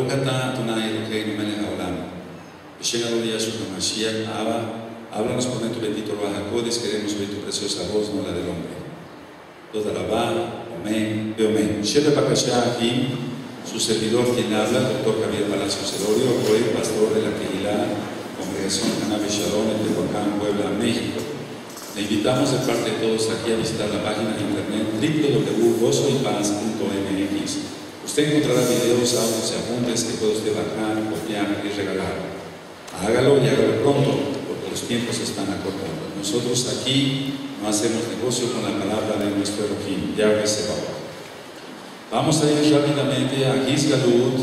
ברוך אתה אדוני אלוהינו מלך העולם בשם אדון ישוע המשיח אבא, háblanos con tu bendito Ruach HaKodesh, queremos oír tu preciosa voz, no la del hombre. Toda la va, amén, de amén. Sheba Pakashá, aquí, su servidor quien habla, doctor Javier Palacios Elorio, hoy pastor de la Quejilá, Congregación Canabe Shalom, en Tehuacán, Puebla, México. Le invitamos de parte de todos aquí a visitar la página de internet www.gozoypaz.mx. Usted encontrará videos, audios y apuntes que puede usted bajar, copiar y regalar. Hágalo y hágalo pronto. Los tiempos están acortando. Nosotros aquí no hacemos negocio con la palabra de nuestro Elohim, Yahweh Sebaot. Vamos a ir rápidamente a Gisgalut,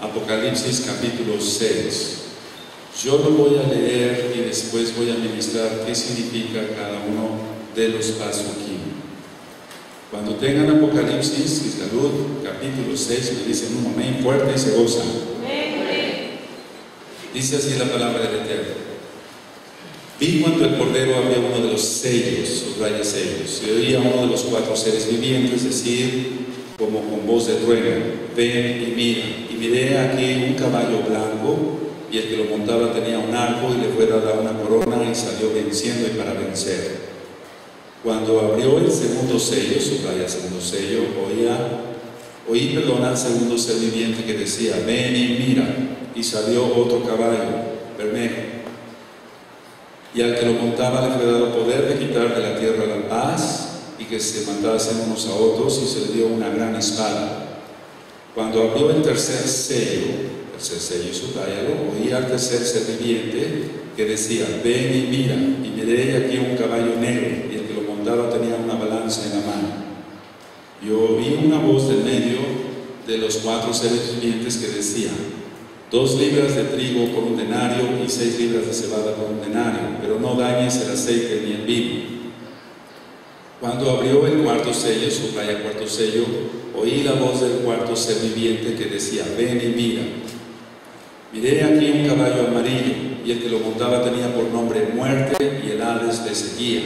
Apocalipsis capítulo 6. Yo lo voy a leer y después voy a ministrar qué significa cada uno de los pasos aquí. Cuando tengan Apocalipsis, Gisgalut, capítulo 6, me dicen un amén fuerte y se gozan. Dice así la palabra del Eterno. Vi cuando el Cordero abrió uno de los sellos, subraya sellos, y oía uno de los cuatro seres vivientes decir, como con voz de trueno, ven y mira, y miré aquí un caballo blanco, y el que lo montaba tenía un arco, y le fue dada una corona, y salió venciendo y para vencer. Cuando abrió el segundo sello, subraya segundo sello, oí al segundo ser viviente que decía, ven y mira, y salió otro caballo, bermejo, y al que lo montaba le fue dado poder de quitar de la tierra la paz y que se matasen unos a otros, y se le dio una gran espada. Cuando abrió el tercer sello subrayado, oí al tercer ser viviente que decía, ven y mira, y miré aquí un caballo negro, y el que lo montaba tenía una balanza en la mano. Yo oí una voz del medio de los cuatro seres vivientes que decía, 2 libras de trigo por 1 denario y 6 libras de cebada por 1 denario, pero no dañes el aceite ni el vino. Cuando abrió el cuarto sello, subraya cuarto sello, oí la voz del cuarto ser viviente que decía, ven y mira. Miré aquí un caballo amarillo, y el que lo montaba tenía por nombre Muerte, y el Hades le seguía.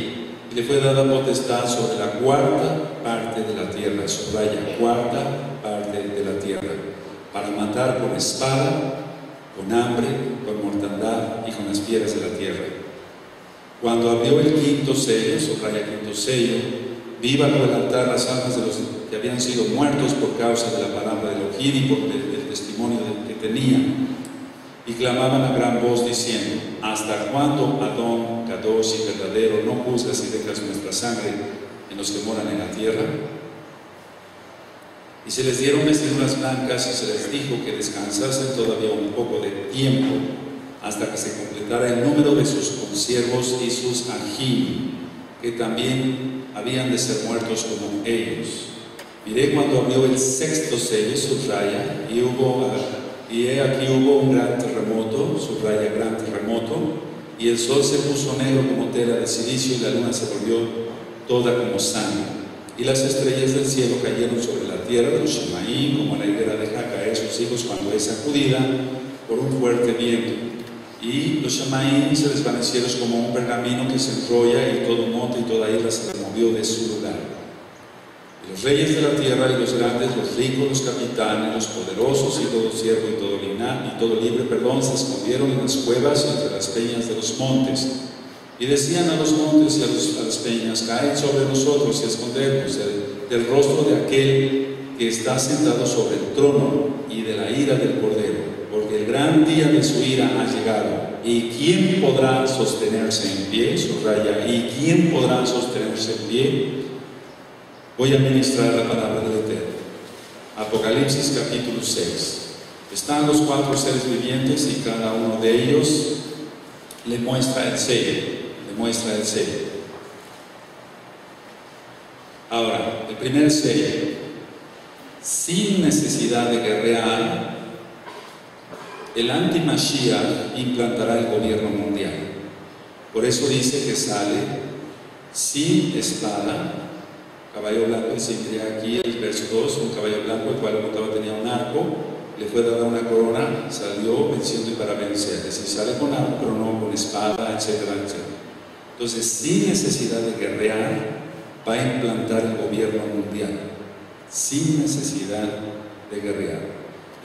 Y le fue dada potestad sobre la cuarta parte de la tierra, subraya cuarta parte de la tierra, para matar con espada, con hambre, con mortandad y con las fieras de la tierra. Cuando abrió el quinto sello, subraya quinto sello, vi bajo el altar las almas de los que habían sido muertos por causa de la palabra de Elohim y por el testimonio que tenían, y clamaban a gran voz diciendo, ¿hasta cuándo, Adón, Cadós y verdadero, no juzgas y dejas nuestra sangre en los que moran en la tierra? Y se les dieron vestiduras blancas, y se les dijo que descansasen todavía un poco de tiempo, hasta que se completara el número de sus consiervos y sus ajim, que también habían de ser muertos como ellos. Miré cuando abrió el sexto sello, subraya, y he aquí hubo un gran terremoto, subraya gran terremoto, y el sol se puso negro como tela de silicio, y la luna se volvió toda como sangre. Y las estrellas del cielo cayeron sobre la tierra de los Shemaim, como la higuera deja caer sus hijos cuando es sacudida por un fuerte viento. Y los Shemaim se desvanecieron como un pergamino que se enrolla, y todo monte y toda isla se removió de su lugar. Y los reyes de la tierra, y los grandes, los ricos, los capitanes, los poderosos, y todo siervo y todo libre, se escondieron en las cuevas y entre las peñas de los montes. Y decían a los montes y a las peñas, caed sobre nosotros y escondernos del rostro de aquel que está sentado sobre el trono y de la ira del Cordero, porque el gran día de su ira ha llegado. ¿Y quién podrá sostenerse en pie? Subraya, ¿y quién podrá sostenerse en pie? Voy a ministrar la palabra del Eterno. Apocalipsis capítulo 6. Están los 4 seres vivientes, y cada uno de ellos le muestra el sello, le muestra el sello. Ahora, el primer sello, sin necesidad de guerrear, el anti-Mashiach implantará el gobierno mundial. Por eso dice que sale sin espada, caballo blanco, y se crea aquí el verso 2, un caballo blanco, el cual montaba tenía un arco, le fue dada una corona, salió venciendo y para vencer. Es decir, sale con arco, pero no con espada, etcétera, etcétera. Entonces, sin necesidad de guerrear, va a implantar el gobierno mundial. Sin necesidad de guerrear.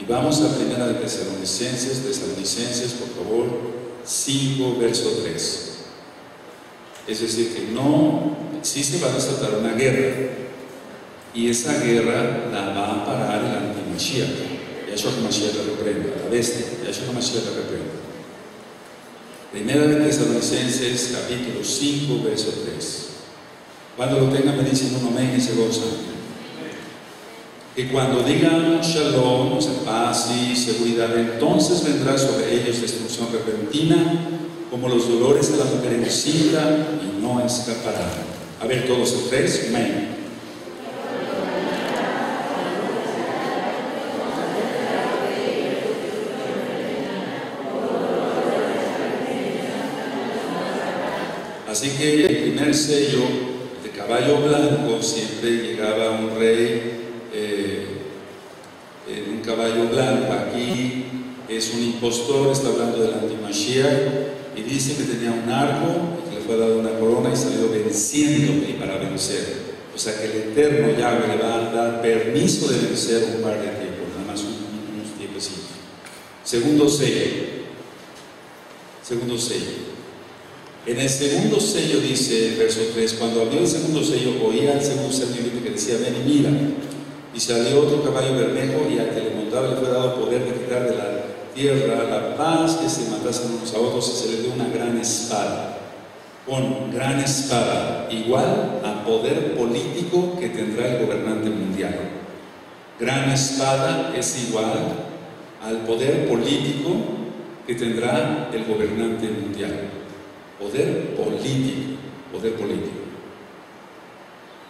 Y vamos a primera de Tesalonicenses, por favor, 5, verso 3. Es decir, que no existe, va a desatar una guerra. Y esa guerra la va a parar el anti-Mashiach. Yahshua Mashiach la reprende, la bestia. Yahshua Mashiach la reprende. Primera de Tesalonicenses, capítulo 5, verso 3. Cuando lo tengan, me dicen un amén y se gozan. Que cuando digan shalom, o sea, paz y seguridad, entonces vendrá sobre ellos destrucción repentina, como los dolores de la mujer encinta, y no escapará. A ver, todos en tres, amén. Así que el primer sello de caballo blanco, siempre llegaba un rey en un caballo blanco. Aquí es un impostor, está hablando del anti-Mashiach, y dice que tenía un arco, que le fue dado una corona y salió venciendo y para vencer. O sea que el eterno Yahweh le va a dar permiso de vencer un par de tiempos, nada más unos tiempecitos. Segundo sello. En el segundo sello dice, verso 3, cuando abrió el segundo sello, oía el segundo servidor que decía: ven y mira. Y salió otro caballo bermejo, y al que le montaba le fue dado poder de quitar de la tierra la paz, que se matasen unos a otros, y se le dio una gran espada. Con gran espada, igual a poder político que tendrá el gobernante mundial. Gran espada es igual al poder político que tendrá el gobernante mundial. Poder político.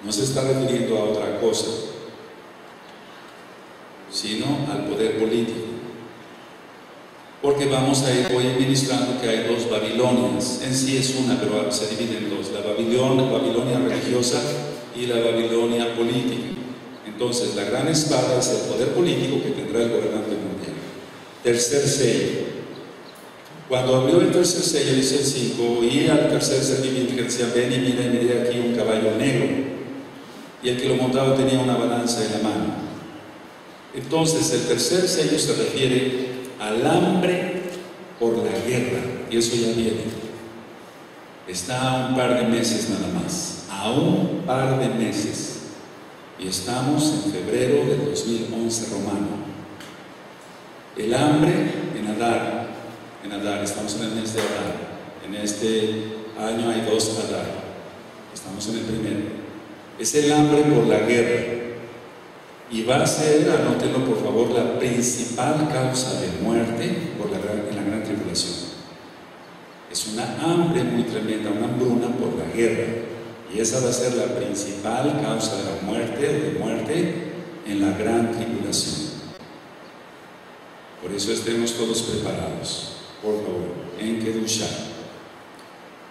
No se está refiriendo a otra cosa, sino al poder político, porque vamos a ir hoy ministrando que hay dos Babilonias. En sí es una, pero se divide en dos: la Babilonia religiosa y la Babilonia política. Entonces la gran espada es el poder político que tendrá el gobernante mundial. Tercer sello. Cuando abrió el tercer sello, dice el 5, oí al tercer ser viviente que decía: ven y mira, y miré aquí un caballo negro, y el que lo montaba tenía una balanza en la mano. Entonces el tercer sello se refiere al hambre por la guerra, y eso ya viene. Está a un par de meses nada más, a un par de meses, y estamos en febrero del 2011 romano. El hambre en Adar, estamos en el mes de Adar. En este año hay 2 Adar, estamos en el primero. Es el hambre por la guerra. Y va a ser, anótenlo por favor, la principal causa de muerte por la gran tribulación. Es una hambre muy tremenda, una hambruna por la guerra. Y esa va a ser la principal causa de la muerte en la gran tribulación. Por eso estemos todos preparados, por favor, en Kedushá.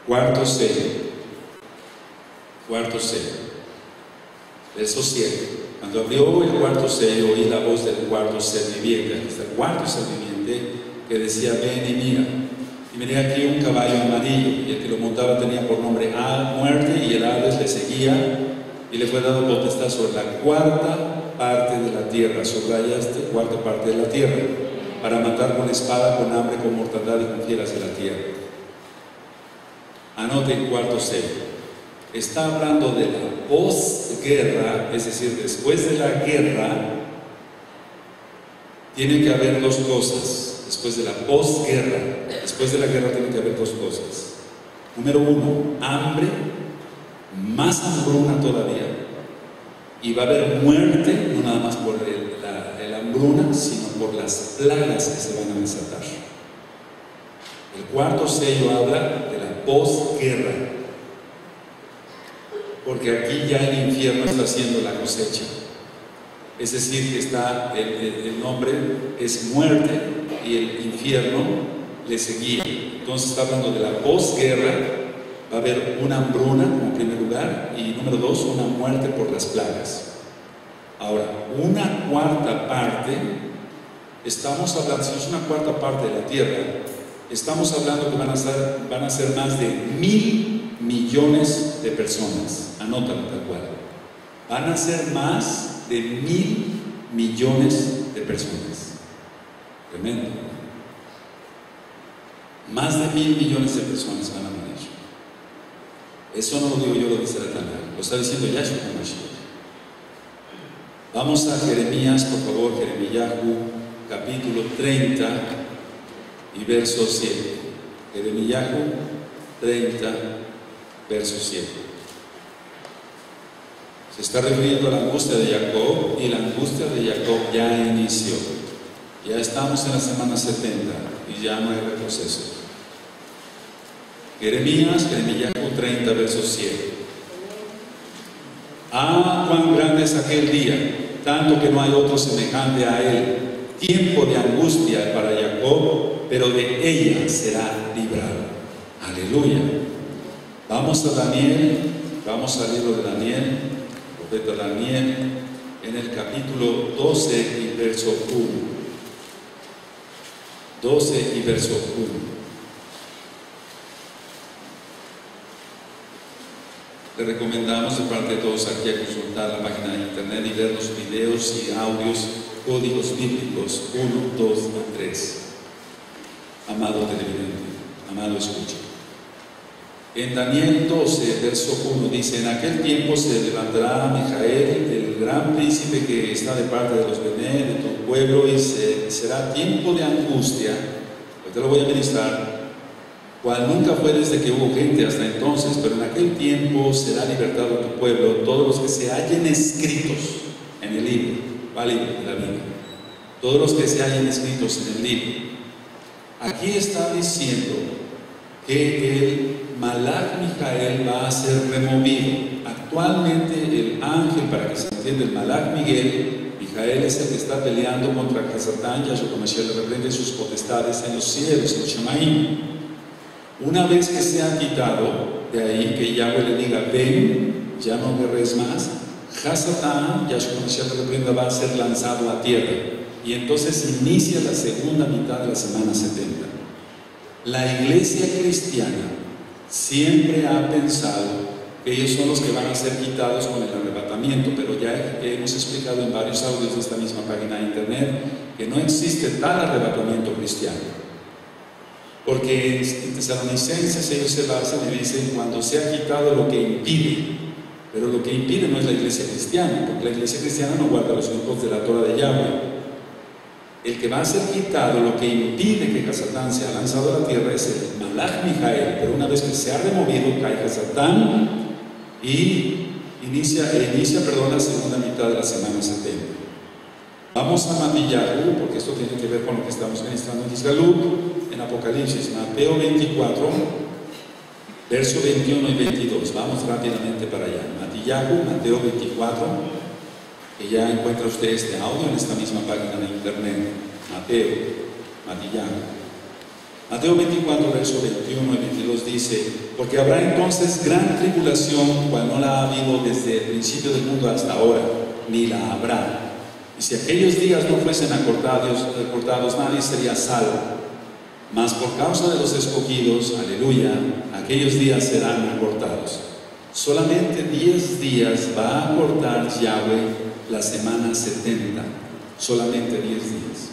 Cuarto sello. Verso 7. Cuando abrió el cuarto sello, oí la voz del cuarto ser viviente, que decía: ven y mira. Y miré aquí un caballo amarillo, y el que lo montaba tenía por nombre Muerte, y el Hades le seguía, y le fue dado potestad sobre la cuarta parte de la tierra. Subraya esta cuarta parte de la tierra, para matar con espada, con hambre, con mortandad y con fieras de la tierra. Anoten cuarto sello. Está hablando de la posguerra, es decir, después de la guerra. Tiene que haber dos cosas. Después de la guerra tiene que haber dos cosas. Número uno, hambre, más hambruna todavía. Y va a haber muerte, no nada más por la hambruna, sino por las plagas que se van a desatar. El cuarto sello habla de la posguerra, porque aquí ya el infierno está haciendo la cosecha. Es decir, que está el nombre es muerte, y el infierno le seguía. Entonces está hablando de la posguerra. Va a haber una hambruna en primer lugar, y número 2, una muerte por las plagas. Ahora, una cuarta parte, estamos hablando, si es una cuarta parte de la tierra, estamos hablando que van a ser más de 1,000 millones de personas. Anótalo tal cual. Van a ser más de 1,000 millones de personas. Tremendo. Más de 1.000 millones de personas van a morir. Eso no lo digo yo, lo dice el Tanaj, lo está diciendo Yahshua Mashiach. Vamos a Jeremías, por favor, Jeremíahu, capítulo 30 y verso 7. Jeremíahu 30, verso 7. Se está refiriendo a la angustia de Jacob, y la angustia de Jacob ya inició. Ya estamos en la semana 70 y ya no hay retroceso. Jeremías 30, verso 7. Ah, cuán grande es aquel día, tanto que no hay otro semejante a él. Tiempo de angustia para Jacob, pero de ella será librado. Aleluya. Vamos a Daniel, vamos al libro de Daniel, profeta Daniel, en el capítulo 12 y verso 1. 12 y verso 1. Te recomendamos de parte de todos aquí a consultar la página de internet y ver los videos y audios, códigos bíblicos 1, 2 y 3. Amado televidente, amado escucha. En Daniel 12, verso 1 dice: en aquel tiempo se levantará Mijael, el gran príncipe que está de parte de los Benéis, de tu pueblo, y será tiempo de angustia. Pues te lo voy a ministrar. Cual nunca fue desde que hubo gente hasta entonces, pero en aquel tiempo será libertado tu pueblo, todos los que se hallen escritos en el libro, ¿vale? En la Biblia, todos los que se hallen escritos en el libro. Aquí está diciendo que el Malak Mijael va a ser removido. Actualmente el ángel, para que se entienda, el Malak Mijael es el que está peleando contra Hazatán, Yahshua Mashiach le reprende sus potestades en los cielos, en Shemaim. Una vez que se ha quitado de ahí, que Yahweh le diga: ven, ya no guerres más, Hazatán, Yahshua Mashiach reprenda, va a ser lanzado a la tierra. Y entonces inicia la segunda mitad de la semana 70. La iglesia cristiana siempre ha pensado que ellos son los que van a ser quitados con el arrebatamiento, pero ya hemos explicado en varios audios de esta misma página de internet que no existe tal arrebatamiento cristiano. Porque en Tesalonicenses ellos se basan y dicen: cuando se ha quitado lo que impide. Pero lo que impide no es la iglesia cristiana, porque la iglesia cristiana no guarda los grupos de la Torah de Yahweh. El que va a ser quitado, lo que impide que Hazatán sea lanzado a la tierra, es el Malak Mijael. Pero una vez que se ha removido, cae Hazatán y inicia la segunda mitad de la semana 70. Vamos a Matityahu, porque esto tiene que ver con lo que estamos ministrando en Gisgalut. En Apocalipsis, Mateo 24, verso 21 y 22. Vamos rápidamente para allá. Matityahu, Mateo 24, que ya encuentra usted este audio en esta misma página de internet. Mateo 24, verso 21 y 22 dice: porque habrá entonces gran tribulación, cual no la ha habido desde el principio del mundo hasta ahora, ni la habrá. Y si aquellos días no fuesen acortados, nadie sería salvo. Mas por causa de los escogidos, aleluya, aquellos días serán acortados. Solamente 10 días va a acortar Yahweh la semana 70. Solamente 10 días.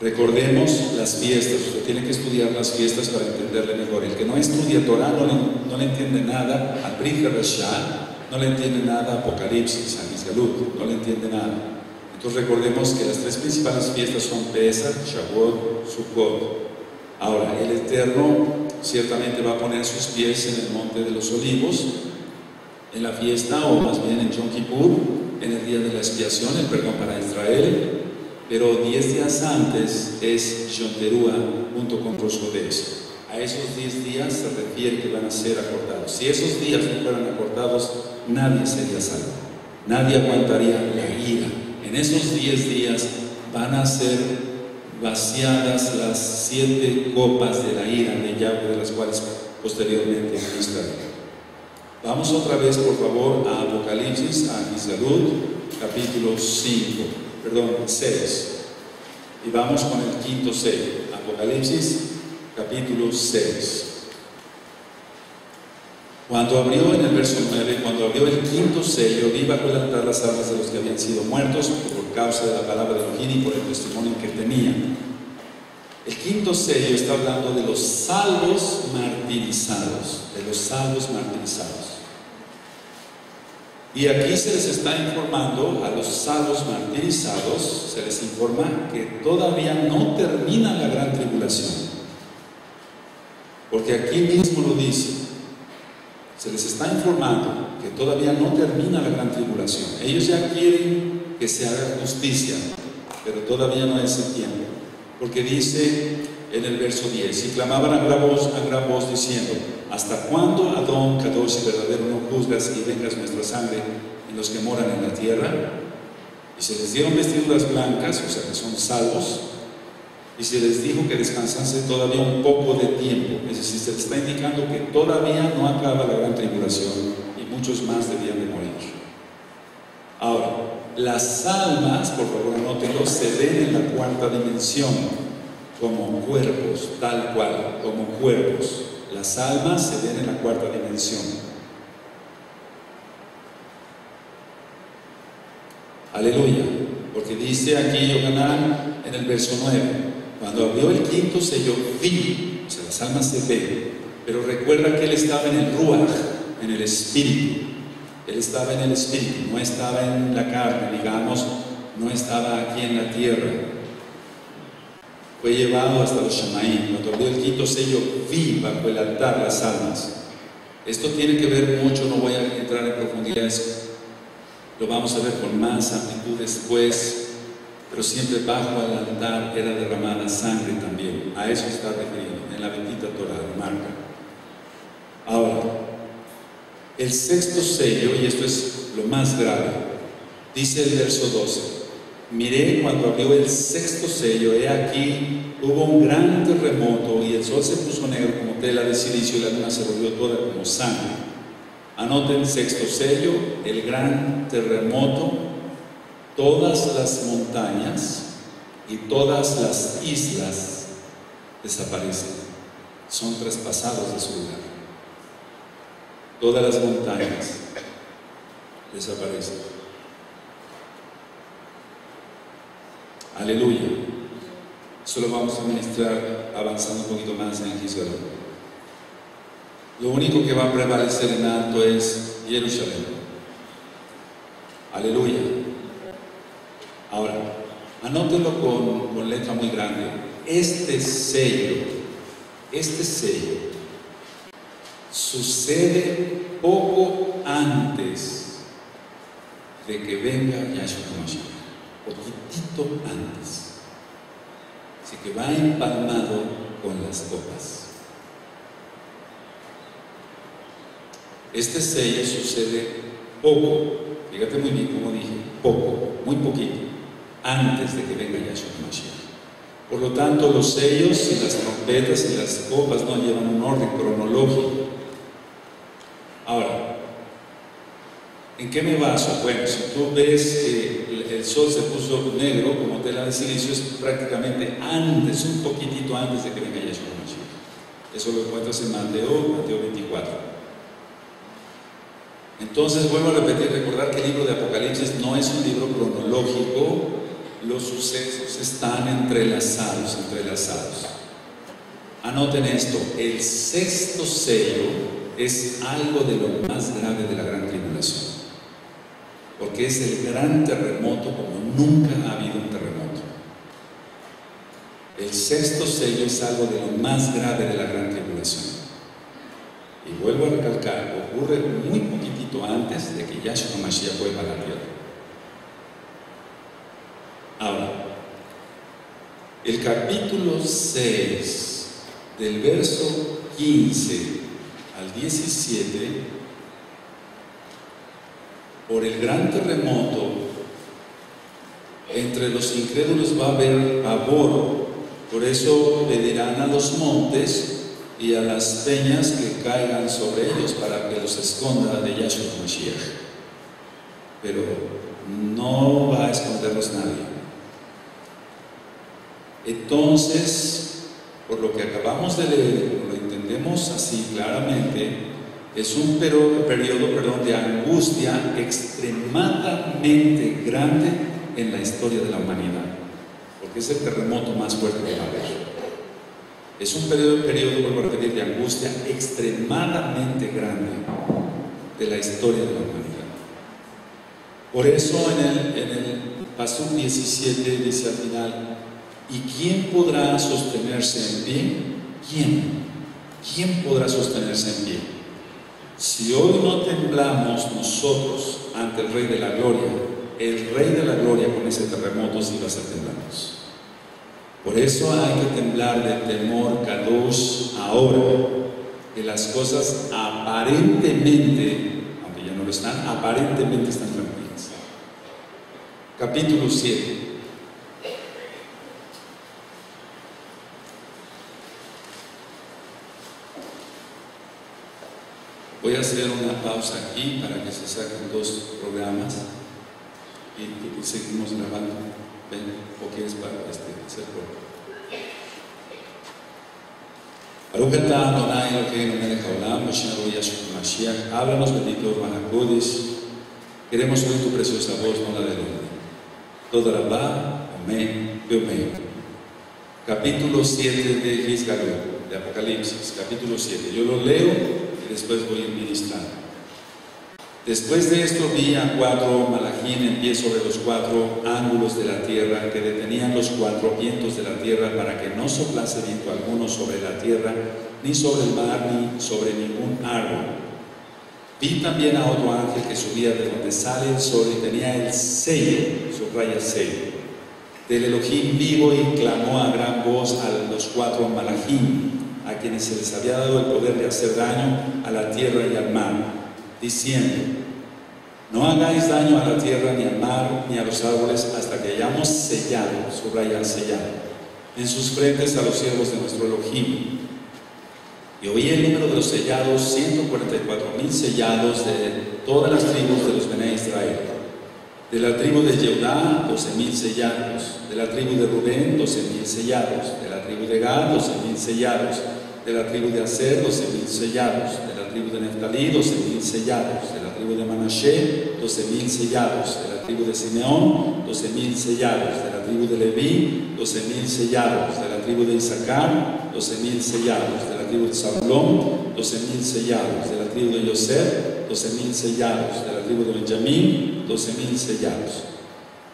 Recordemos las fiestas. Usted tiene que estudiar las fiestas para entenderle mejor. El que no estudia Torah no le entiende nada a Brit Hadashá, no le entiende nada a Apocalipsis, a Gisgalut, no le entiende nada. Entonces recordemos que las tres principales fiestas son Pesach, Shavuot, Sukkot. Ahora, el Eterno ciertamente va a poner sus pies en el monte de los olivos, en la fiesta, o más bien en Yom Kippur, en el día de la expiación, el perdón para Israel. Pero 10 días antes es Yom Teruah junto con Rosh Hashaná. A esos 10 días se refiere que van a ser acortados. Si esos días no fueran acortados, nadie sería salvo. Nadie aguantaría la ira. En esos 10 días van a ser vaciadas las 7 copas de la ira de Yahweh, de las cuales posteriormente ministraré. Vamos otra vez, por favor, a Apocalipsis, a Gisgalut, capítulo 6. Y vamos con el quinto sello. Apocalipsis, capítulo 6. Cuando abrió, en el verso 9, cuando abrió el quinto sello, vi bajo el altar las almas de los que habían sido muertos por causa de la palabra de Elohim y por el testimonio que tenían. El quinto sello está hablando de los salvos martirizados, Y aquí se les está informando a los salvos martirizados, se les informa que todavía no termina la gran tribulación. Porque aquí mismo lo dice. Se les está informando que todavía no termina la gran tribulación. Ellos ya quieren que se haga justicia, pero todavía no es el tiempo. Porque dice en el verso 10, y clamaban a gran voz diciendo, ¿hasta cuándo, Adón, Cadós y verdadero, no juzgas y vengas nuestra sangre en los que moran en la tierra? Y se les dieron vestiduras blancas, o sea que son salvos, y se les dijo que descansase todavía un poco de tiempo. Es decir, se les está indicando que todavía no acaba la gran tribulación y muchos más debían de morir. Ahora, las almas, por favor anótenlo, se ven en la cuarta dimensión como cuerpos, tal cual, como cuerpos. Las almas se ven en la cuarta dimensión. Aleluya, porque dice aquí Yohanan en el verso 9, cuando abrió el quinto sello, vi, o sea, las almas se ven, pero recuerda que él estaba en el ruach, en el espíritu. Él estaba en el espíritu, no estaba en la carne, digamos, no estaba aquí en la tierra. Fue llevado hasta los Shemaim. Cuando abrió el quinto sello, vi bajo el altar las almas. Esto tiene que ver mucho, no voy a entrar en profundidades, lo vamos a ver con más amplitud después, pero siempre bajo el altar era derramada sangre también. A eso está referido en la bendita Torah de Marca. Ahora, el sexto sello, y esto es lo más grave, dice el verso 12, miré cuando abrió el sexto sello, he aquí, hubo un gran terremoto y el sol se puso negro como tela de cilicio y la luna se volvió toda como sangre. Anoten, sexto sello, el gran terremoto. Todas las montañas y todas las islas desaparecen, son traspasados de su lugar. Todas las montañas desaparecen. Aleluya. Eso lo vamos a ministrar avanzando un poquito más en Gisgalut. Lo único que va a prevalecer en alto es Jerusalén. Aleluya. Ahora, anótenlo con letra muy grande. Este sello sucede poco antes de que venga Yahshua Mashiach, poquitito antes. Así que va empalmado con las copas. Este sello sucede poco, fíjate muy bien como dije, poco, muy poquito antes de que venga Yahshua Mashiach. Por lo tanto, los sellos y las trompetas y las copas no llevan un orden cronológico. Ahora, ¿en qué me baso? Bueno, si tú ves que el sol se puso negro como tela de silicio, es prácticamente antes, un poquitito antes de que venga Yahshua Mashiach. Eso lo encuentras en Mateo 24. Entonces, vuelvo a repetir, recordar que el libro de Apocalipsis no es un libro cronológico, los sucesos están entrelazados. Anoten esto, el sexto sello es algo de lo más grave de la gran tribulación, porque es el gran terremoto como nunca ha habido un terremoto. El sexto sello es algo de lo más grave de la gran tribulación. Y vuelvo a recalcar, ocurre muy poquitito antes de que Yahshua Mashiach vuelva a la tierra. Ahora, el capítulo 6, del verso 15 al 17, por el gran terremoto, entre los incrédulos va a haber pavor, por eso pedirán a los montes y a las peñas que caigan sobre ellos para que los esconda de Yahshua Mashiach. Pero no va a esconderlos nadie. Entonces, por lo que acabamos de leer, lo entendemos así claramente, Es un periodo de angustia extremadamente grande en la historia de la humanidad, porque es el terremoto más fuerte que va a haber. Es un periodo de angustia extremadamente grande de la historia de la humanidad. Por eso en el pasú 17 dice al final: ¿y quién podrá sostenerse en pie? ¿Quién podrá sostenerse en pie? Si hoy no temblamos nosotros ante el Rey de la Gloria, el Rey de la Gloria con ese terremoto sí va a ser temblarnos. Por eso hay que temblar de temor, Cadós, ahora, que las cosas aparentemente, aunque ya no lo están, aparentemente están tranquilas. Capítulo 7. Voy a hacer una pausa aquí para que se saquen dos programas y seguimos grabando. ¿Ven? ¿O quieres para hacer programa? Arúgata, Adonai, Elohim, Melech Haolam, Moshe, Yahshua Mashiach. Háblanos, bendito Malakudis. Queremos oír tu preciosa voz, no la del hombre. Toda la va, amén, amén. Capítulo 7 de Gisgalut, de Apocalipsis, capítulo 7. Yo lo leo. Después voy a ministrar. Después de esto vi a 4 malajín en pie sobre los 4 ángulos de la tierra, que detenían los 4 vientos de la tierra para que no soplase viento alguno sobre la tierra, ni sobre el mar, ni sobre ningún árbol. Vi también a otro ángel que subía de donde sale el sol y tenía el sello, subraya sello, del Elohim vivo, y clamó a gran voz a los 4 malajín, a quienes se les había dado el poder de hacer daño a la tierra y al mar, diciendo: no hagáis daño a la tierra, ni al mar, ni a los árboles, hasta que hayamos sellado, subraya sellado, en sus frentes a los siervos de nuestro Elohim. Y oí el número de los sellados, 144,000 sellados de todas las tribus de los Benéis de Israel. De la tribu de Judá, 12,000 sellados. De la tribu de Rubén, 12,000 sellados. De la tribu de Gad, 12,000 sellados. De la tribu de Aser, 12,000 sellados. De la tribu de Neftalí, 12,000 sellados. De la tribu de Manasés, 12,000 sellados. De la tribu de Simeón, 12,000 sellados. De la tribu de Leví, 12,000 sellados. De la tribu de Isaacar, 12,000 sellados. De la tribu de Zabulón, 12,000 sellados. De la tribu de José, 12,000 sellados. De la tribu de Benjamín, 12,000 sellados.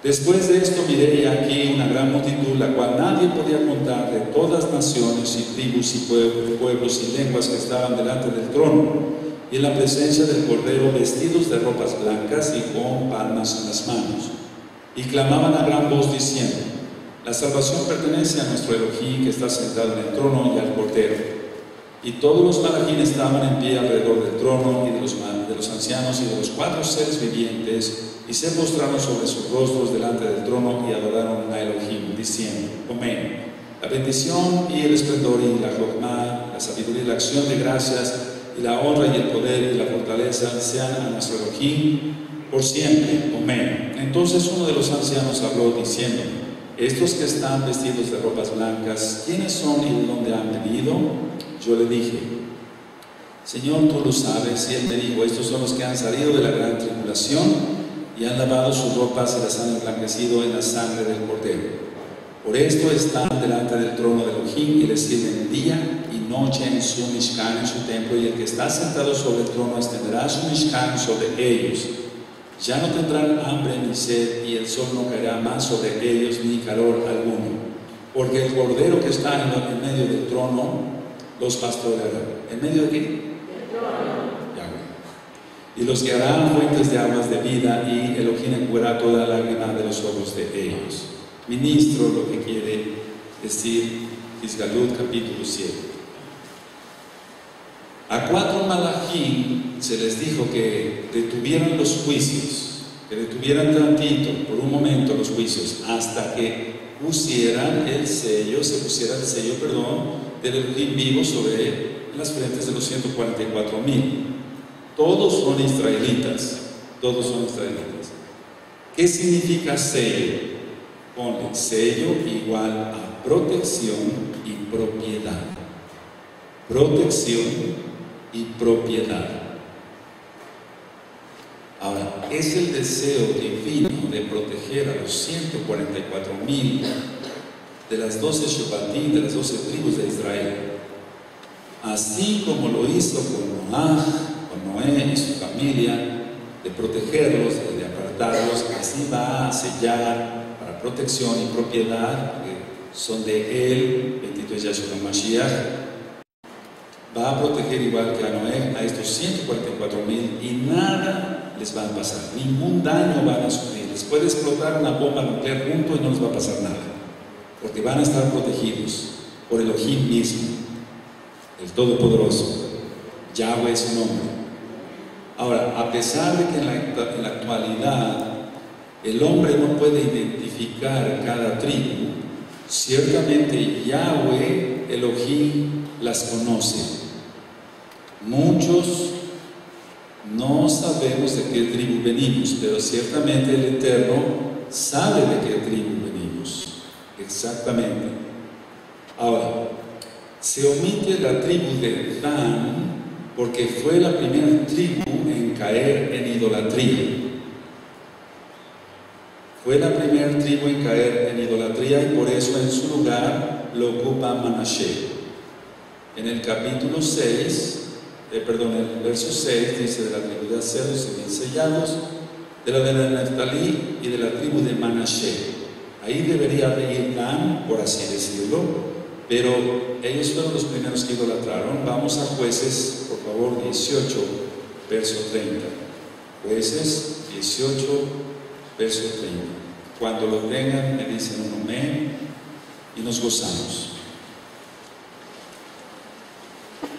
Después de esto miré aquí una gran multitud, la cual nadie podía contar, de todas naciones y tribus y pueblos y lenguas, que estaban delante del trono y en la presencia del Cordero, vestidos de ropas blancas y con palmas en las manos, y clamaban a gran voz diciendo: la salvación pertenece a nuestro Elohim, que está sentado en el trono, y al Cordero. Y todos los malaquín estaban en pie alrededor del trono y de los ancianos y de los 4 seres vivientes, y se mostraron sobre sus rostros delante del trono y adoraron a Elohim, diciendo: amén. La bendición y el esplendor y la jocma, la sabiduría y la acción de gracias, y la honra y el poder y la fortaleza sean a nuestro Elohim por siempre, amén. Entonces uno de los ancianos habló diciendo: estos que están vestidos de ropas blancas, ¿quiénes son y de dónde han venido? Yo le dije: Señor, tú lo sabes. Y él me dijo: estos son los que han salido de la gran tribulación y han lavado sus ropas y las han emblanquecido en la sangre del Cordero. Por esto están delante del trono de Elohim y les sirven día y noche en su mishkan, en su templo, y el que está sentado sobre el trono extenderá su mishkan sobre ellos. Ya no tendrán hambre ni sed, y el sol no caerá más sobre ellos, ni calor alguno, porque el Cordero que está en medio del trono los pastoreará. ¿En medio de qué? Y los guiarán fuentes de aguas de vida, y Elohim enjugará toda lágrima de los ojos de ellos. Ministro lo que quiere decir Gisgalut, capítulo 7. A 4 malaquín se les dijo que detuvieran los juicios, que detuvieran tantito, por un momento, los juicios, hasta que se pusiera el sello del Elohim vivo sobre las frentes de los 144,000. Todos son israelitas. ¿Qué significa sello? Pone sello igual a protección y propiedad. es el deseo divino de proteger a los 144,000 de las 12 Shebatim, de las 12 tribus de Israel, así como lo hizo con Noé y su familia, de protegerlos, de apartarlos. Así va a sellar para protección y propiedad, porque son de él, bendito es Yahshua Mashiach. Va a proteger igual que a Noé a estos 144,000, y nada les va a pasar, ningún daño van a sufrir. Les puede explotar una bomba nuclear junto y no les va a pasar nada, porque van a estar protegidos por Elohim mismo, el Todopoderoso. Yahweh es su nombre. Ahora, a pesar de que en la actualidad el hombre no puede identificar cada tribu, ciertamente Yahweh Elohim las conoce. Muchos no sabemos de qué tribu venimos, pero ciertamente el Eterno sabe de qué tribu venimos exactamente. Ahora, se omite la tribu de Dan, porque fue la primera tribu en caer en idolatría. Fue la primera tribu en caer en idolatría, y por eso en su lugar lo ocupa Manasés. En el capítulo 6, el verso 6 dice: de la tribu de Aser, los sellados, de la de Neftalí y de la tribu de Manasés. Ahí debería ir Dan, por así decirlo, pero ellos fueron los primeros que idolatraron. Vamos a Jueces, por favor, 18, verso 30. Jueces 18, verso 30. Cuando lo tengan, me dicen un amén y nos gozamos.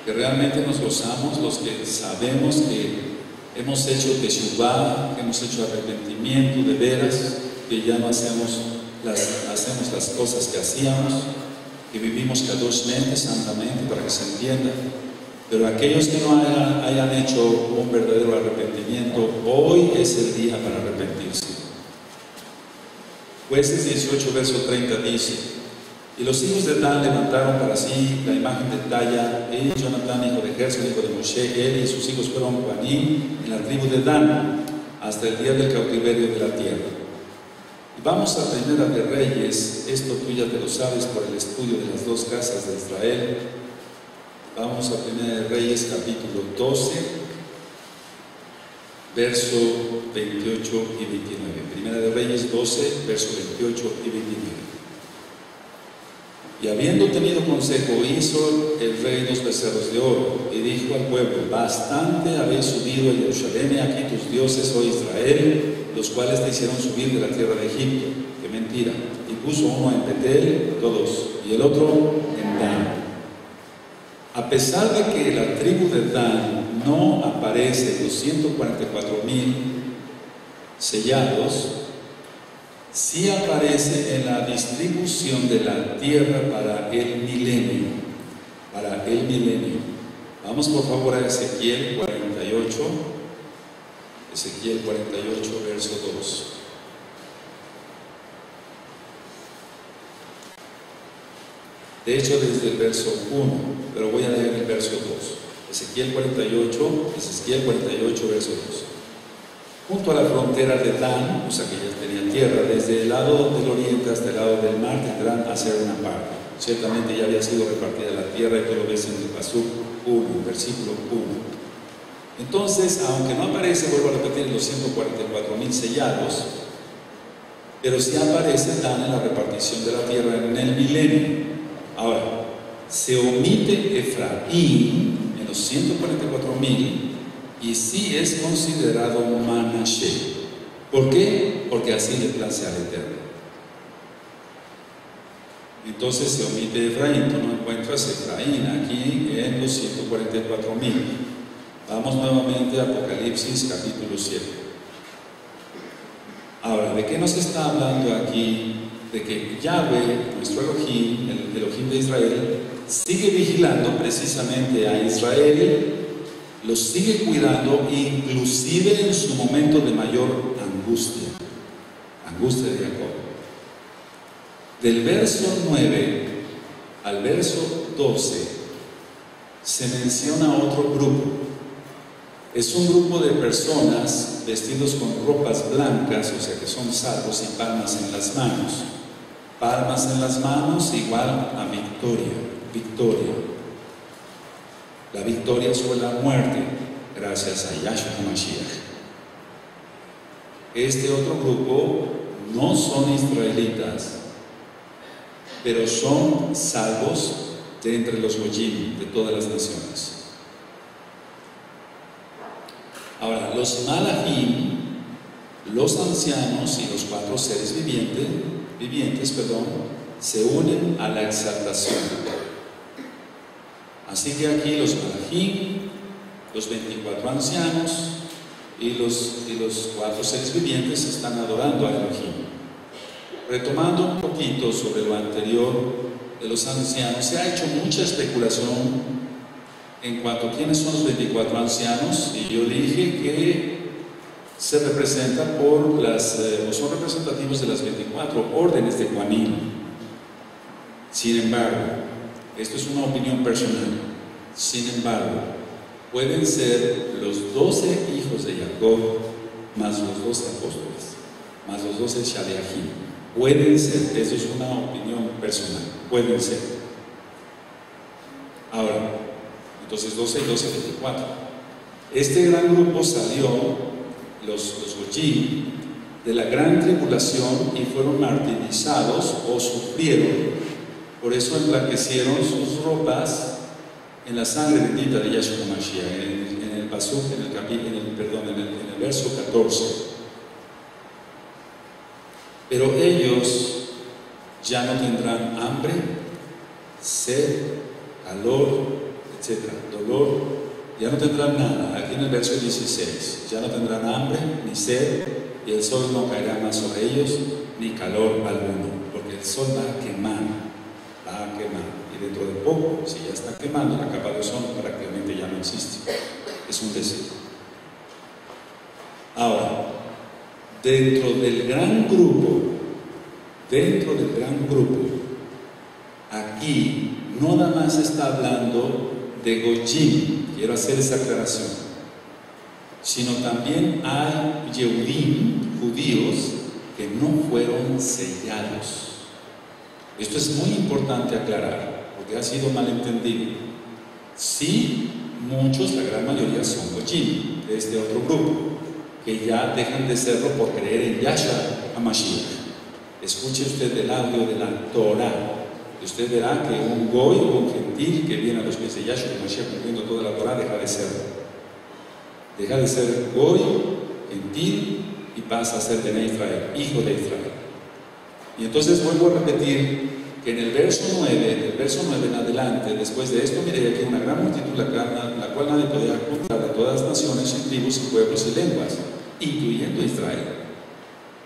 Que realmente nos gozamos los que sabemos que hemos hecho teshuva, que hemos hecho arrepentimiento de veras, que ya no hacemos las cosas que hacíamos, que vivimos cadósmente, santamente, para que se entienda. Pero aquellos que no hayan hecho un verdadero arrepentimiento, hoy es el día para arrepentirse. Jueces 18, verso 30 dice: y los hijos de Dan levantaron para sí la imagen de talla. Él, Jonatán, hijo de Gerson, hijo de Moshe, él y sus hijos fueron Juanín en la tribu de Dan, hasta el día del cautiverio de la tierra. Vamos a Primera de Reyes. Esto tú ya te lo sabes por el estudio de las dos casas de Israel. Vamos a Primera de Reyes, capítulo 12, verso 28 y 29. Primera de Reyes 12, verso 28 y 29. Y habiendo tenido consejo, hizo el rey dos becerros de oro, y dijo al pueblo: bastante habéis subido a Jerusalén, aquí tus dioses, oh Israel, los cuales te hicieron subir de la tierra de Egipto. ¡Qué mentira! Y puso uno en Betel, todos, y el otro en Dan. A pesar de que la tribu de Dan no aparece, los 144,000 sellados, sí aparece en la distribución de la tierra para el milenio. Para el milenio. Vamos por favor a Ezequiel 48. Ezequiel 48, verso 2. De hecho, desde el verso 1, pero voy a leer el verso 2. Ezequiel 48, verso 2. Junto a la frontera de Dan, o sea que ya tenía tierra, desde el lado del oriente hasta el lado del mar tendrán a hacer una parte. Ciertamente ya había sido repartida la tierra, y tú lo ves en el pasuk 1, versículo 1. Entonces, aunque no aparece, vuelvo a repetir, los 144,000 sellados, pero sí aparece Dan en la repartición de la tierra en el milenio. Ahora, se omite Efraín en los 144,000, y sí es considerado Manasés. ¿Por qué? Porque así le place al Eterno. Entonces se omite Efraín. Tú no encuentras Efraín aquí en los 144,000. Vamos nuevamente a Apocalipsis capítulo 7. Ahora, ¿de qué nos está hablando aquí? De que Yahweh, nuestro Elohim, el Elohim de Israel, sigue vigilando precisamente a Israel, los sigue cuidando, inclusive en su momento de mayor angustia, angustia de Jacob. Del verso 9 al verso 12 se menciona otro grupo. Es un grupo de personas vestidos con ropas blancas, o sea que son salvos, y palmas en las manos. Palmas en las manos igual a victoria, victoria. La victoria sobre la muerte, gracias a Yahshua Mashiach. Este otro grupo no son israelitas, pero son salvos de entre los Goyim, de todas las naciones. Ahora, los Malahim, los ancianos y los cuatro seres vivientes, se unen a la exaltación. Así que aquí los Malahim, los 24 ancianos y los cuatro seres vivientes están adorando a Elohim. Retomando un poquito sobre lo anterior de los ancianos, se ha hecho mucha especulación en cuanto a quiénes son los 24 ancianos, y yo dije que se representa por las, o son representativos de las 24 órdenes de Juanín. Sin embargo, esto es una opinión personal, sin embargo, pueden ser los 12 hijos de Jacob, más los 12 apóstoles, más los 12 Shaliachim. Pueden ser, eso es una opinión personal, pueden ser. Ahora, entonces 12 y 12, 24. Este gran grupo salió, los Goyim, de la gran tribulación y fueron martirizados o sufrieron. Por eso emblanquecieron sus ropas en la sangre bendita de Yahshua Mashiach, en el pasuk, en el verso 14. Pero ellos ya no tendrán hambre, sed, calor, etcétera, dolor, ya no tendrán nada. Aquí en el verso 16, ya no tendrán hambre, ni sed, y el sol no caerá más sobre ellos, ni calor alguno, porque el sol va a quemar, y dentro de poco, si ya está quemando, la capa de ozono prácticamente ya no existe, es un desierto. Ahora, dentro del gran grupo, aquí no nada más está hablando de Goyim, quiero hacer esa aclaración, sino también hay Yehudim, judíos, que no fueron sellados. Esto es muy importante aclarar, porque ha sido malentendido. Sí, muchos, la gran mayoría, son Goyim, de este otro grupo, que ya dejan de serlo por creer en Yahshua Mashiach. Escuche usted el audio de la Torah. Usted verá que un goy o un gentil que viene a los pies de Yahshua Mashiach cumpliendo toda la Torah deja de ser goy, gentil, y pasa a ser Benéis Israel, hijo de Israel. Y entonces vuelvo a repetir que en el verso 9, en adelante, después de esto, mire, aquí una gran multitud, la cual nadie podía contar, de todas las naciones, tribus, y pueblos y lenguas, incluyendo Israel.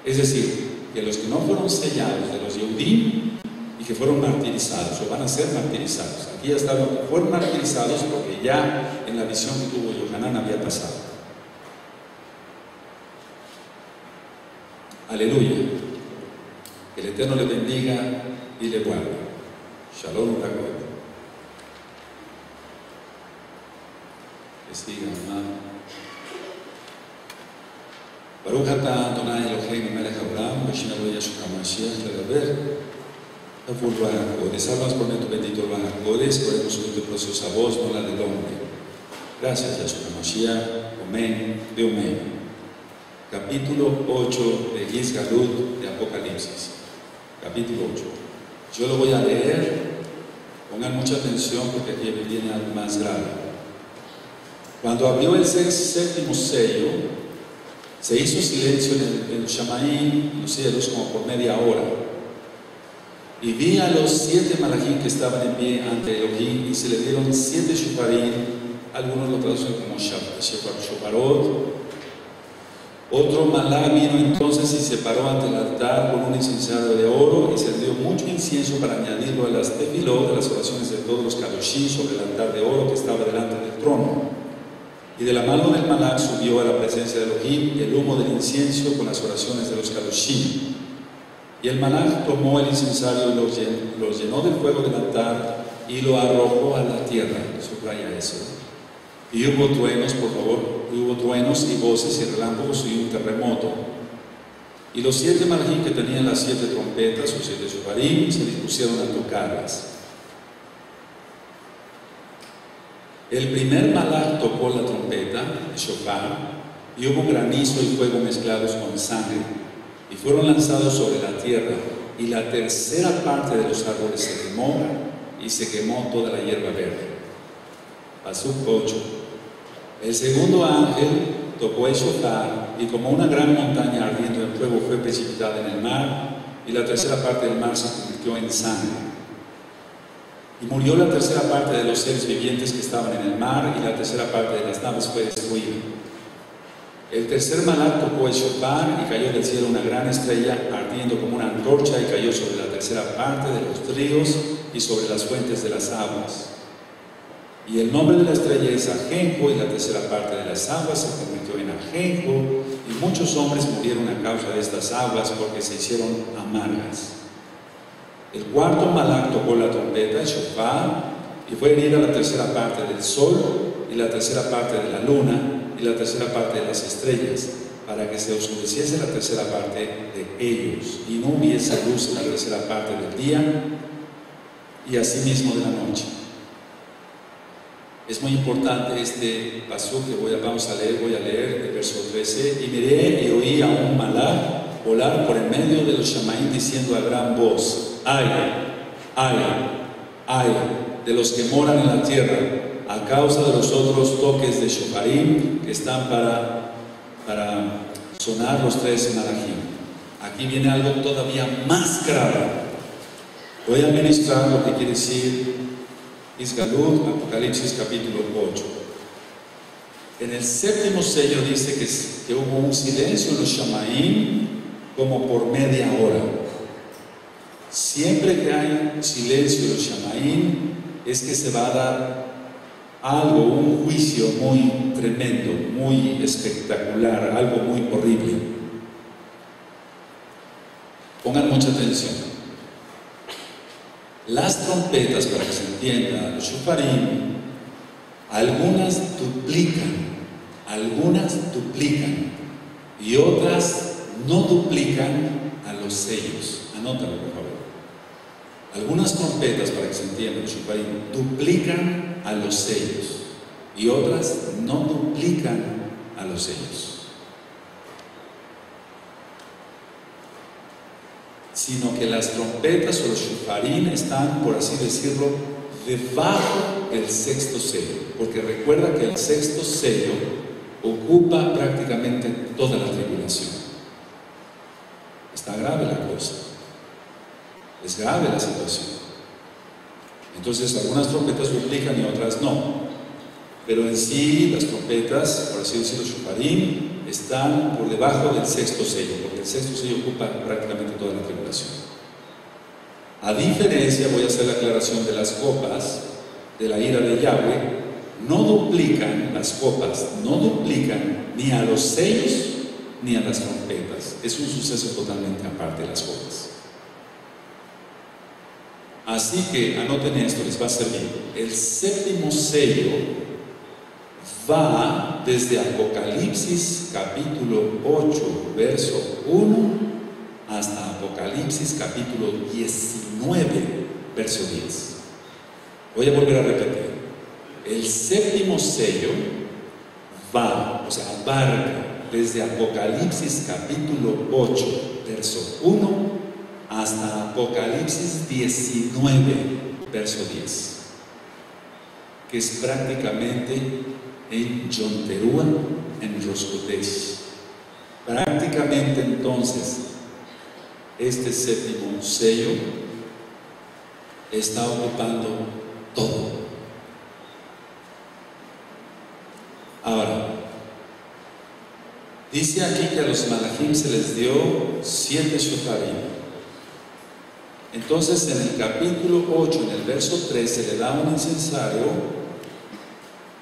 Es decir, que los que no fueron sellados de los Yehudim, que fueron martirizados o van a ser martirizados. Aquí ya estaban, fueron martirizados porque ya en la visión que tuvo Yohanan había pasado. Aleluya. El Eterno le bendiga y le guarde. Shalom, Raquel. Que siga, hermano. Baruch atah Adonai Eloheinu melech haolam, v'shinah Yahshua Mashiach ledaber. Almas con tu bendito Bajacodes, podemos oír tu preciosa voz, no la del hombre. Gracias, Yahshua Mashiach. Amén, de amén. Capítulo 8 de Gisgalut de Apocalipsis. Capítulo 8. Yo lo voy a leer. Pongan mucha atención porque aquí viene algo más grave. Cuando abrió el séptimo sello, se hizo silencio en el Shemaim, en los cielos, como por media hora. Y vi a los 7 malachim que estaban en pie ante Elohim, y se le dieron 7 shofarim, algunos lo traducen como shofarot. Otro malach vino entonces y se paró ante el altar con un incensario de oro, y se le dio mucho incienso para añadirlo a las tefilot, de las oraciones de todos los kadoshim, sobre el altar de oro que estaba delante del trono. Y de la mano del malach subió a la presencia de Elohim el humo del incienso con las oraciones de los kadoshim. Y el malach tomó el incensario, lo llenó del fuego del altar y lo arrojó a la tierra. Subraya eso. Y hubo truenos, por favor, y hubo truenos y voces y relámpagos y un terremoto. Y los 7 malachim que tenían las 7 trompetas o 7 shofarim se dispusieron a tocarlas. El primer malach tocó la trompeta, el shofar, y hubo granizo y fuego mezclados con sangre, y fueron lanzados sobre la tierra, y la tercera parte de los árboles se quemó, y se quemó toda la hierba verde. Pasuk 8. El segundo ángel tocó el shofar, y como una gran montaña ardiendo en fuego fue precipitada en el mar, y la tercera parte del mar se convirtió en sangre. Y murió la tercera parte de los seres vivientes que estaban en el mar, y la tercera parte de las naves fue destruida. El tercer malach tocó el shofar, y cayó del cielo una gran estrella, ardiendo como una antorcha, y cayó sobre la tercera parte de los ríos y sobre las fuentes de las aguas. Y el nombre de la estrella es Ajenjo, y la tercera parte de las aguas se convirtió en ajenjo, y muchos hombres murieron a causa de estas aguas, porque se hicieron amargas. El cuarto malach tocó la trompeta, el shofar, y fue herida la tercera parte del sol, y la tercera parte de la luna, y la tercera parte de las estrellas, para que se oscureciese la tercera parte de ellos, y no hubiese luz en la tercera parte del día, y asimismo de la noche. Es muy importante este pasuk que voy a leer, el verso 13, y miré y oí a un malach volar por en medio de los Shemaim diciendo a gran voz: ¡Ay! ¡Ay! ¡Ay! De los que moran en la tierra, a causa de los otros toques de shofarim que están para sonar los 3 malachim. Aquí viene algo todavía más grave. Voy a ministrar lo que quiere decir Gisgalut, Apocalipsis capítulo 8. En el 7º sello dice que hubo un silencio en los Shemaim como por media hora. Siempre que hay silencio en los Shemaim es que se va a dar algo, un juicio muy tremendo, muy espectacular, algo muy horrible. Pongan mucha atención. Las trompetas, para que se entienda, los shofarim, algunas duplican y otras no duplican a los sellos. Anótalo, por favor. Algunas trompetas, para que se entienda, duplican a los sellos y otras no duplican a los sellos, sino que las trompetas o los shofarim están, por así decirlo, debajo del 6º sello, porque recuerda que el 6º sello ocupa prácticamente toda la tribulación. Está grave la cosa, es grave la situación. Entonces algunas trompetas duplican y otras no, pero en sí las trompetas, por así decirlo, shofarim, están por debajo del 6º sello, porque el 6º sello ocupa prácticamente toda la tribulación. A diferencia, voy a hacer la aclaración de las copas de la ira de Yahweh, no duplican ni a los sellos ni a las trompetas. Es un suceso totalmente aparte de las cosas. Así que anoten esto, les va a servir. El 7º sello va desde Apocalipsis capítulo 8 verso 1 hasta Apocalipsis capítulo 19 verso 10. Voy a volver a repetir. El 7º sello va, o sea, abarca desde Apocalipsis capítulo 8 verso 1 hasta Apocalipsis 19 verso 10, que es prácticamente en Yonterúa, en Roscotesh. Prácticamente entonces este 7º sello está ocupando todo. Ahora dice aquí que a los malachim se les dio 7 shofarim. Entonces en el capítulo 8, en el verso 3, se le da un incensario,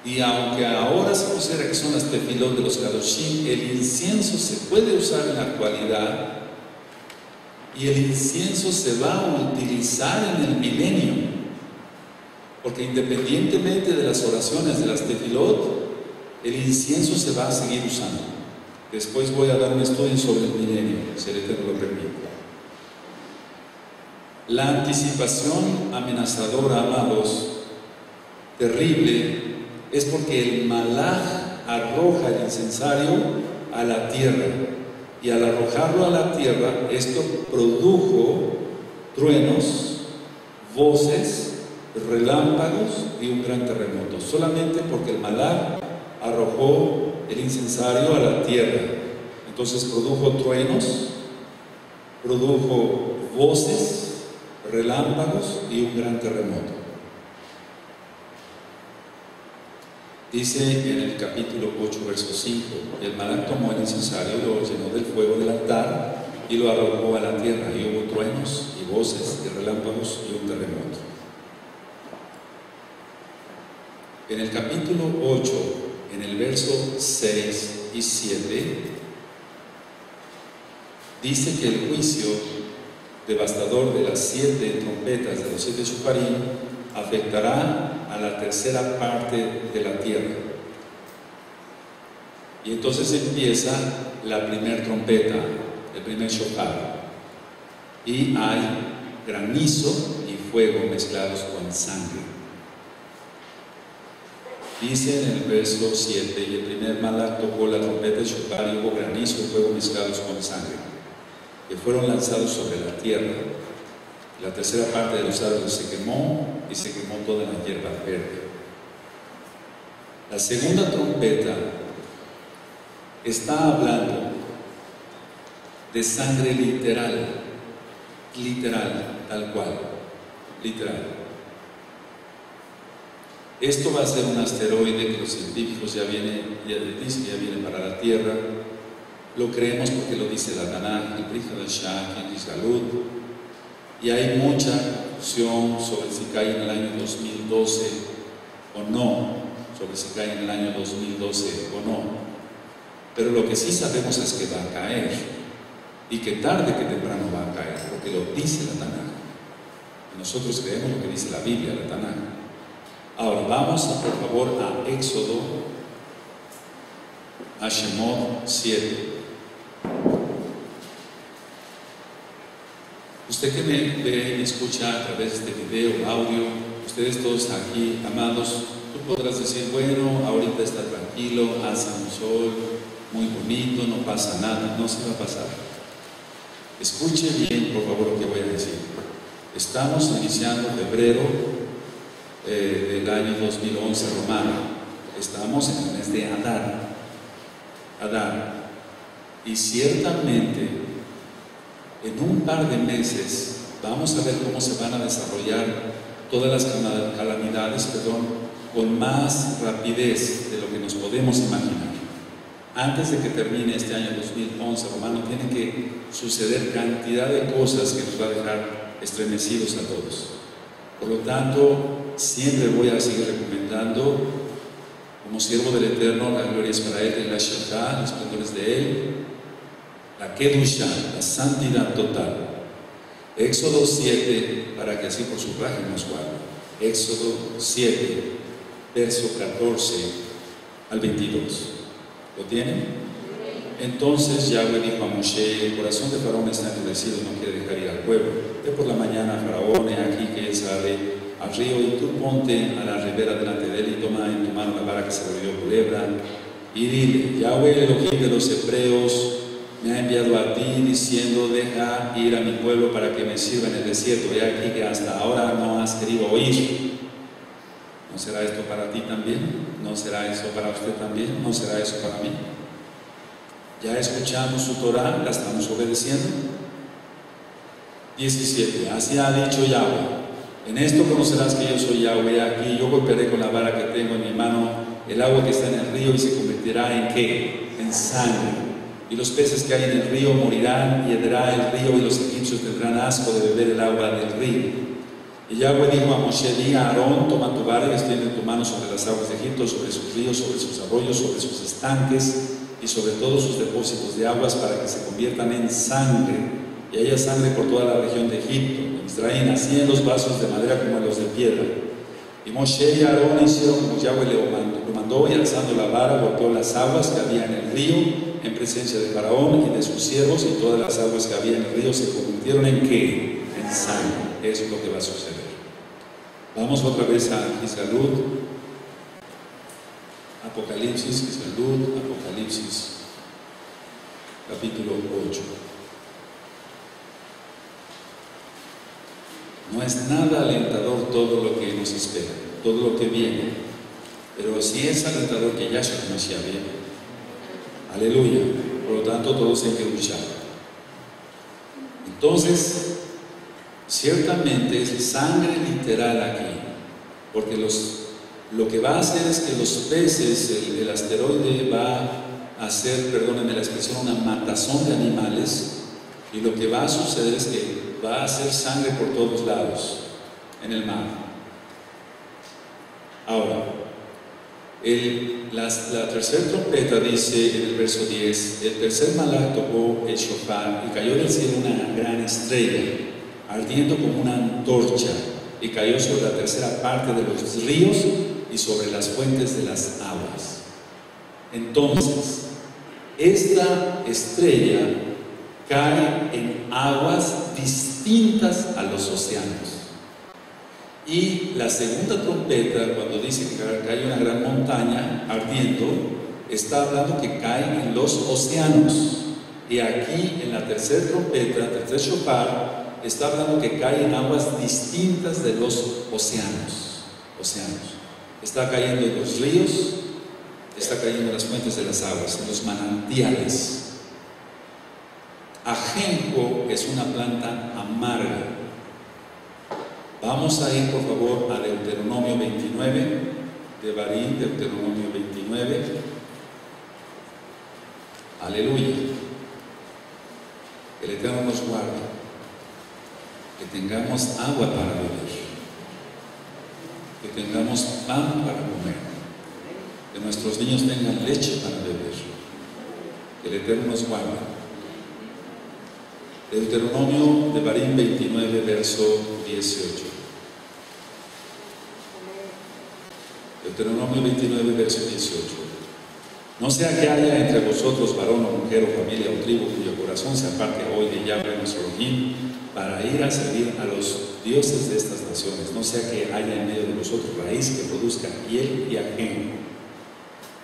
y aunque ahora se considera que son las tefilot de los kadoshim, el incienso se puede usar en la actualidad, y el incienso se va a utilizar en el milenio, porque independientemente de las oraciones de las tefilot, El incienso se va a seguir usando. Después voy a dar un estudio sobre el milenio, si el Eterno lo permite. La anticipación amenazadora, amados, terrible, es porque el Malaj arroja el incensario a la tierra, y al arrojarlo a la tierra, esto produjo truenos, voces, relámpagos y un gran terremoto, solamente porque el Malaj arrojó el incensario a la tierra. Entonces produjo truenos, produjo voces, relámpagos y un gran terremoto. Dice en el capítulo 8, verso 5: el Malak tomó el incensario, lo llenó del fuego del altar y lo arrojó a la tierra, y hubo truenos y voces y relámpagos y un terremoto. En el capítulo 8, en el verso 6 y 7, dice que el juicio devastador de las 7 trompetas de los 7 Shuparim afectará a la tercera parte de la tierra. Y entonces empieza la primera trompeta, el primer shofar, y hay granizo y fuego mezclados con sangre. Dice en el verso 7: y el primer Malak tocó la trompeta de shofar, y hubo granizo y fuego mezclados con sangre, que fueron lanzados sobre la tierra. La tercera parte de los árboles se quemó, y se quemó toda la hierba verde. La segunda trompeta está hablando de sangre literal, tal cual, literal. Esto va a ser un asteroide que los científicos ya dicen, ya viene para la tierra. Lo creemos porque lo dice la Tanaj, el Brijadáshah, el Gisgalut, y hay mucha discusión sobre si cae en el año 2012 o no, sobre si cae en el año 2012 o no, pero lo que sí sabemos es que va a caer, y que tarde que temprano va a caer, porque lo dice la Tanaj. Nosotros creemos lo que dice la Biblia, la Tanaj. Ahora vamos, por favor, a Éxodo, a Shemot 7. Usted que me ve y escucha a través de video, audio, ustedes todos aquí, amados, tú podrás decir: bueno, ahorita está tranquilo, hace un sol muy bonito, no pasa nada. No se va a pasar. Escuche bien, por favor, lo que voy a decir. Estamos iniciando febrero del año 2011 romano. Estamos en el mes de Adar. Adar. Y ciertamente, en un par de meses vamos a ver cómo se van a desarrollar todas las calamidades, con más rapidez de lo que nos podemos imaginar. Antes de que termine este año 2011, romano, tienen que suceder cantidad de cosas que nos va a dejar estremecidos a todos. Por lo tanto, siempre voy a seguir recomendando, como siervo del Eterno, la gloria es para Él, la Shekhinah, los esplendores de Él, la Kedushá, la santidad total. Éxodo 7, para que así por su raje nos guarde. Éxodo 7, verso 14 al 22. ¿Lo tienen? Entonces Yahweh dijo a Moshe: el corazón de Faraón está endurecido, no quiere dejar ir al pueblo. Ve por la mañana, Faraón, aquí que él sale al río, y tú ponte a la ribera delante de él, y toma en tu mano la vara que se volvió culebra, y dile: Yahweh, Elohim de los hebreos, me ha enviado a ti diciendo: deja ir a mi pueblo para que me sirva en el desierto. He aquí que hasta ahora no has querido oír. ¿No será esto para ti también? ¿No será eso para usted también? ¿No será eso para mí? Ya escuchamos su Torah, la estamos obedeciendo. 17. Así ha dicho Yahweh: en esto conocerás que yo soy Yahweh. Aquí yo golpearé con la vara que tengo en mi mano el agua que está en el río, y se convertirá ¿en qué? En sangre. Y los peces que hay en el río morirán, y hedrá el río, y los egipcios tendrán asco de beber el agua del río. Y Yahweh dijo a Moshe: di a Aarón, toma tu vara y extiende tu mano sobre las aguas de Egipto, sobre sus ríos, sobre sus arroyos, sobre sus estanques, y sobre todos sus depósitos de aguas, para que se conviertan en sangre, y haya sangre por toda la región de Egipto, en Israel, así en los vasos de madera como en los de piedra. Y Moshe y Aarón hicieron como Yahweh lo mandó, y alzando la vara golpeó las aguas que había en el río en presencia de Faraón y de sus siervos, y todas las aguas que había en el río se convirtieron en ¿qué? En sangre. Eso es lo que va a suceder. Vamos otra vez a Gisgalut. Apocalipsis, Gisgalut, Apocalipsis, capítulo 8. No es nada alentador todo lo que nos espera, todo lo que viene, pero sí es alentador que Yahshua Mashiach viene. Aleluya. Por lo tanto, todos en Kedushá. Entonces, ciertamente es sangre literal aquí, porque lo que va a hacer es que los peces, el asteroide va a hacer, perdónenme la expresión, una matazón de animales, y lo que va a suceder es que va a hacer sangre por todos lados en el mar. Ahora, la tercera trompeta dice en el verso 10: el tercer Malak tocó el shofar y cayó del cielo una gran estrella ardiendo como una antorcha, y cayó sobre la tercera parte de los ríos y sobre las fuentes de las aguas. Entonces, esta estrella cae en aguas distintas a los océanos. Y la segunda trompeta, cuando dice que cae una gran montaña ardiendo, está hablando que cae en los océanos. Y aquí en la tercera trompeta, el tercer shofar, está hablando que cae en aguas distintas de los océanos. Está cayendo en los ríos, está cayendo en las fuentes de las aguas, en los manantiales. Ajenjo es una planta amarga. Vamos a ir, por favor, a Deuteronomio 29, de Barín, Deuteronomio 29. Aleluya. Que el Eterno nos guarde, que tengamos agua para beber, que tengamos pan para comer, que nuestros niños tengan leche para beber, que el Eterno nos guarde. Deuteronomio de Barín 29, verso 18. Deuteronomio 29, verso 18. No sea que haya entre vosotros varón o mujer o familia o tribu cuyo corazón se aparte hoy de Yahweh nuestro Elohim para ir a servir a los dioses de estas naciones. No sea que haya en medio de vosotros raíz que produzca hiel y ajenjo.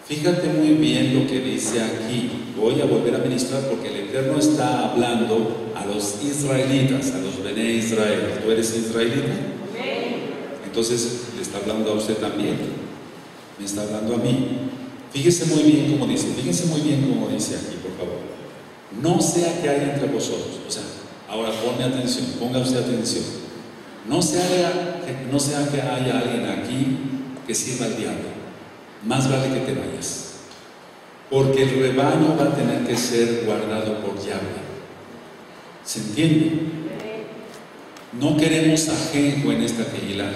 Fíjate muy bien lo que dice aquí. Voy a volver a ministrar porque el Eterno está hablando a los israelitas, a los Bené Israel. ¿Tú eres israelita? Entonces le está hablando a usted también. Me está hablando a mí. Fíjese muy bien cómo dice. Fíjense muy bien cómo dice aquí, por favor. No sea que haya entre vosotros. O sea, ahora ponme atención, ponga usted atención. No sea que haya alguien aquí que sirva al diablo. Más vale que te vayas, porque el rebaño va a tener que ser guardado por Yahweh. ¿Se entiende? No queremos ajenjo en esta Keilah.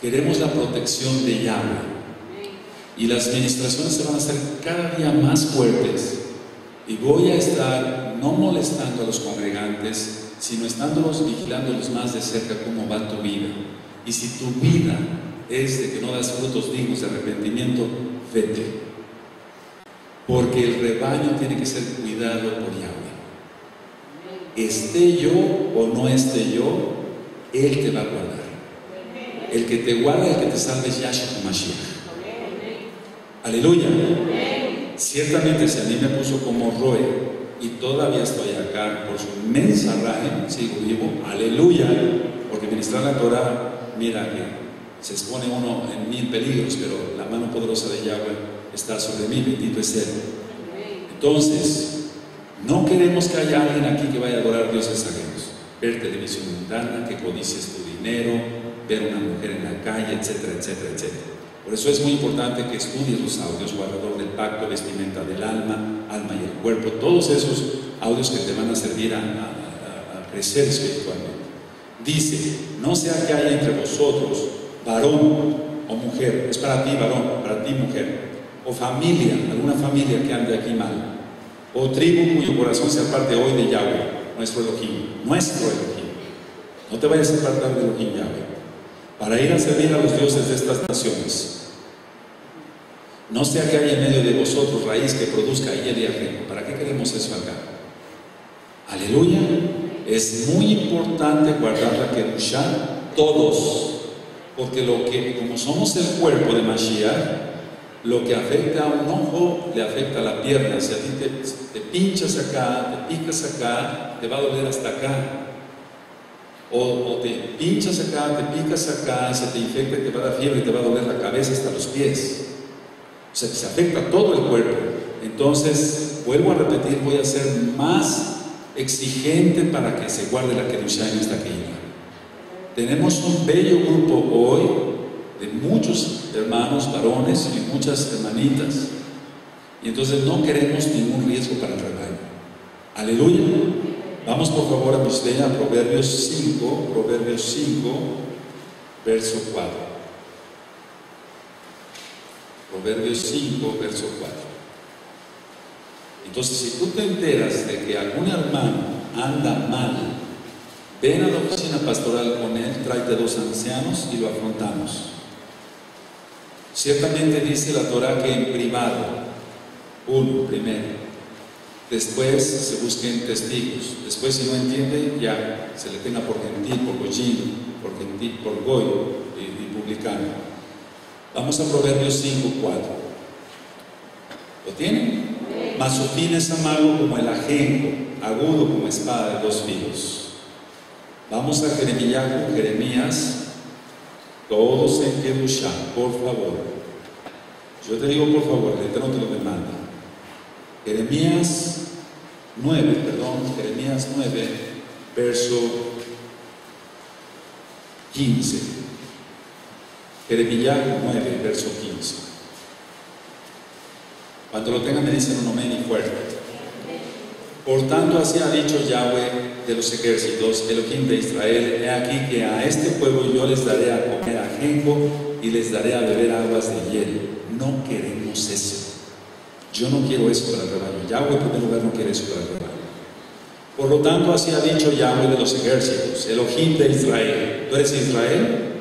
Queremos la protección de Yahweh, y las ministraciones se van a hacer cada día más fuertes, y voy a estar no molestando a los congregantes, sino estándolos vigilándolos más de cerca cómo va tu vida. Y si tu vida es de que no das frutos dignos de arrepentimiento, vete, porque el rebaño tiene que ser cuidado por Yahweh. Esté yo o no esté yo, Él te va a guardar. El que te guarda, el que te salve es Yahshua Mashiach. Aleluya. Ciertamente, si a mí me puso como roe y todavía estoy acá por su inmensa raje, sigo vivo. Aleluya. Porque ministrar la Torah, mira que se expone uno en mil peligros, pero la mano poderosa de Yahweh está sobre mí, bendito es Él. Entonces, no queremos que haya alguien aquí que vaya a adorar dioses ajenos, ver televisión mundana, que codicies tu dinero, ver a una mujer en la calle, etcétera, etcétera, etcétera. Por eso es muy importante que estudies los audios, guardador del pacto, vestimenta del alma, alma y el cuerpo, todos esos audios que te van a servir a crecer espiritualmente. Dice, no sea que haya entre vosotros varón o mujer, es para ti varón, para ti mujer, o familia, alguna familia que ande aquí mal, o tribu cuyo corazón se aparte hoy de Yahweh, nuestro Elohim. No te vayas a apartar de Elohim Yahweh. para ir a servir a los dioses de estas naciones. No sea que haya en medio de vosotros raíz que produzca hiel y ajeno. ¿Para qué queremos eso acá? Aleluya. Es muy importante guardar la Kedushá todos, porque como somos el cuerpo de Mashiach, lo que afecta a un ojo le afecta a la pierna. Si a ti te pinchas acá, te picas acá, te va a doler hasta acá. O te pinchas acá, te picas acá, se te infecta y te va a dar fiebre y te va a doler la cabeza hasta los pies. O sea, se afecta todo el cuerpo. Entonces, vuelvo a repetir, voy a ser más exigente para que se guarde la Kedushá en esta quilla. Tenemos un bello grupo hoy de muchos hermanos varones y muchas hermanitas, y entonces no queremos ningún riesgo para el rebaño. Aleluya. Vamos por favor a usted a Proverbios 5 verso 4. Proverbios 5, verso 4. Entonces, si tú te enteras de que algún hermano anda mal, ven a la oficina pastoral con él, tráete dos ancianos y lo afrontamos. Ciertamente dice la Torah que en privado, primero. Después se busquen testigos. Después, si no entiende, ya se le tenga por gentil, por goyim, por goy y publicano. Vamos a Proverbios 5, 4. ¿Lo tienen? Sí. Mas su fin es amargo como el ajenjo, agudo como espada de dos filos. Vamos a Jeremías, todos en Kedushá, por favor. Yo te digo por favor, el letrero te lo demanda. Jeremías 9, verso 15. Jeremías 9, verso 15. Cuando lo tengan me dicen un amén y fuerte. Por tanto, así ha dicho Yahweh de los ejércitos, Elohim de Israel: he aquí que a este pueblo yo les daré a comer ajenjo y les daré a beber aguas de hiel. No queremos eso. Yo no quiero eso para el rebaño. Yahweh, en primer lugar, no quiere eso para el rebaño. Por lo tanto, así ha dicho Yahweh de los ejércitos, Elohim de Israel. ¿Tú eres Israel?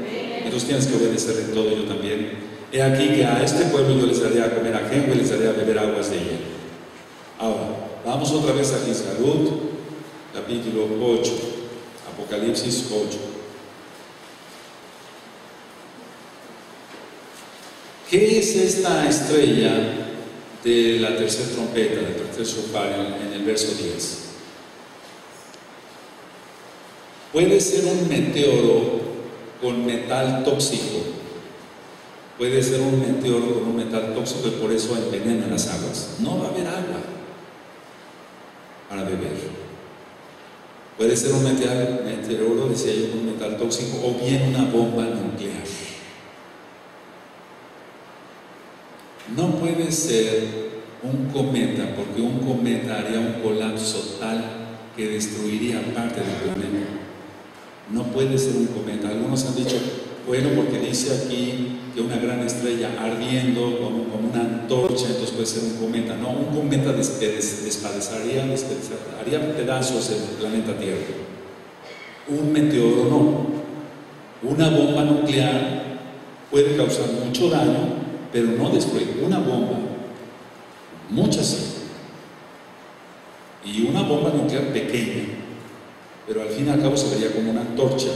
Entonces tienes que obedecer en todo, yo también. He aquí que a este pueblo yo les daré a comer ajenjo y les daré a beber aguas de hiel. Ahora, vamos otra vez a Gisgalut, capítulo 8, Apocalipsis 8. ¿Qué es esta estrella de la tercera trompeta, del tercer shofar en el verso 10? Puede ser un meteoro con metal tóxico, puede ser un meteoro con un metal tóxico y por eso envenena las aguas. No va a haber agua para beber. Puede ser un meteoro, decía yo, con un metal tóxico, o bien una bomba nuclear. No puede ser un cometa, porque un cometa haría un colapso tal que destruiría parte del planeta. No puede ser un cometa. Algunos han dicho, bueno, porque dice aquí que una gran estrella ardiendo como una antorcha, entonces puede ser un cometa. No, un cometa despedazaría pedazos el planeta Tierra. Un meteoro no. Una bomba nuclear puede causar mucho daño, pero no destruir. Una bomba, muchas sí. Y una bomba nuclear pequeña, pero al fin y al cabo se vería como una antorcha.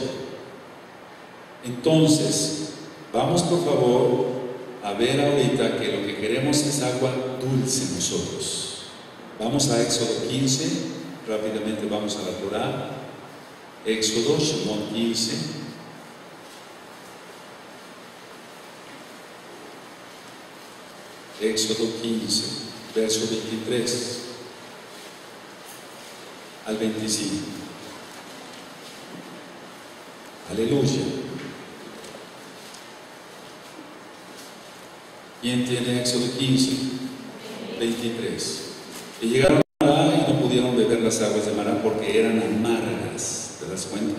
Entonces, vamos por favor a ver ahorita que lo que queremos es agua dulce nosotros. Vamos a Éxodo 15, rápidamente vamos a la Torá. Éxodo, Shemot 15. Éxodo 15, verso 23 al 25. Aleluya. ¿Quién tiene Éxodo 15? 23. Y llegaron a Mará y no pudieron beber las aguas de Mará porque eran amargas. ¿Te das cuenta?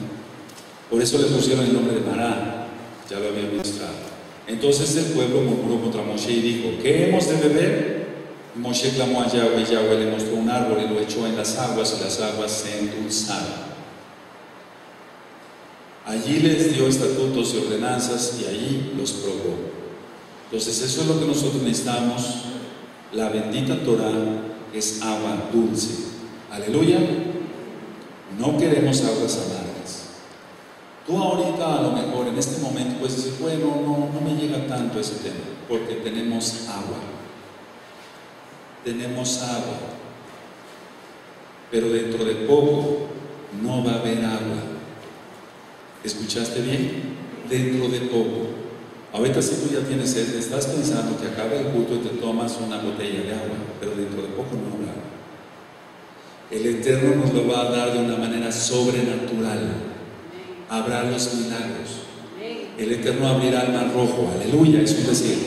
Por eso le pusieron el nombre de Mará. Ya lo había mostrado. Entonces el pueblo murmuró contra Moshe y dijo: ¿qué hemos de beber? Moshe clamó a Yahweh y Yahweh le mostró un árbol y lo echó en las aguas y las aguas se endulzaron. Allí les dio estatutos y ordenanzas y allí los probó. Entonces eso es lo que nosotros necesitamos. La bendita Torah es agua dulce. Aleluya. No queremos aguas amargas. Tú ahorita a lo mejor en este momento puedes decir, bueno, no me llega tanto ese tema, porque tenemos agua. Tenemos agua. Pero dentro de poco no va a haber agua. ¿Escuchaste bien? Dentro de poco. Ahorita si tú ya tienes sed, estás pensando que acaba el culto y te tomas una botella de agua, pero dentro de poco no habrá. El Eterno nos lo va a dar de una manera sobrenatural. Habrá los milagros. El Eterno abrirá el mar rojo. Aleluya, es un decir.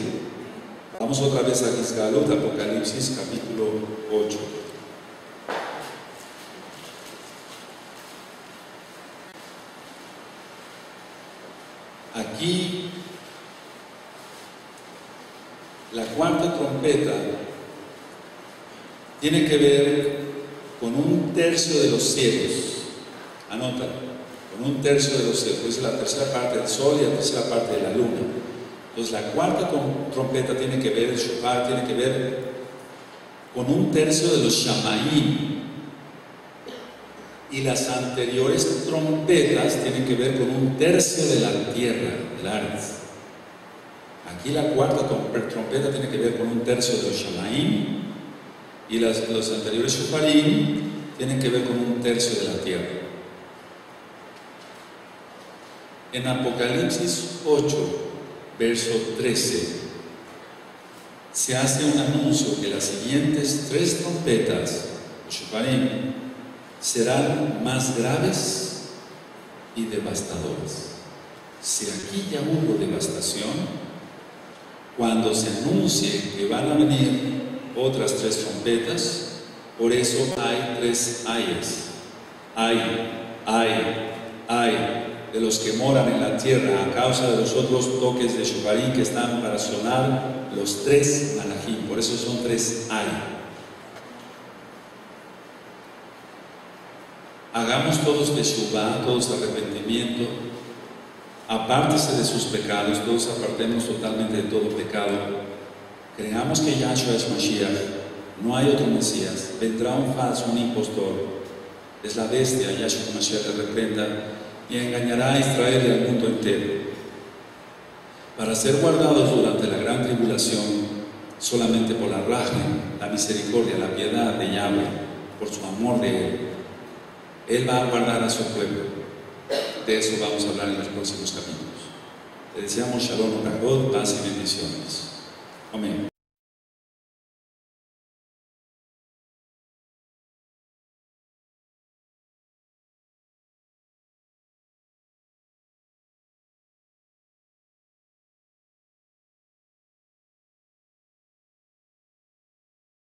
Vamos otra vez a Gisgalut, Apocalipsis capítulo 8. Aquí la cuarta trompeta tiene que ver con un tercio de los cielos. Anota, con un tercio de los cielos, pues la tercera parte del sol y la tercera parte de la luna. Entonces la cuarta trompeta tiene que ver, el shofar tiene que ver con un tercio de los Shemaim. Y las anteriores trompetas tienen que ver con un tercio de la tierra, del Hades. Aquí la cuarta trompeta tiene que ver con un tercio de los Shemaim, y los anteriores shofarim tienen que ver con un tercio de la tierra. En Apocalipsis 8, verso 13, se hace un anuncio que las siguientes tres trompetas, los shofarim, serán más graves y devastadoras. Si aquí ya hubo devastación, cuando se anuncie que van a venir otras tres trompetas, por eso hay tres ayes. Ay de los que moran en la tierra a causa de los otros toques de shofarim que están para sonar los tres malachim. Por eso son tres ay. Hagamos todos teshuvá, todos arrepentimiento, apártese de sus pecados, todos apartemos totalmente de todo pecado, creamos que Yahshua es Mashiach, no hay otro Mesías, vendrá un falso, un impostor, es la bestia, Yahshua Mashiach, arrepienta y engañará a Israel y al mundo entero. Para ser guardados durante la gran tribulación, solamente por la Rahman, la misericordia, la piedad de Yahweh, por su amor de Él, Él va a guardar a su pueblo. De eso vamos a hablar en los próximos capítulos. Te deseamos shalom, o paz y bendiciones. Amén.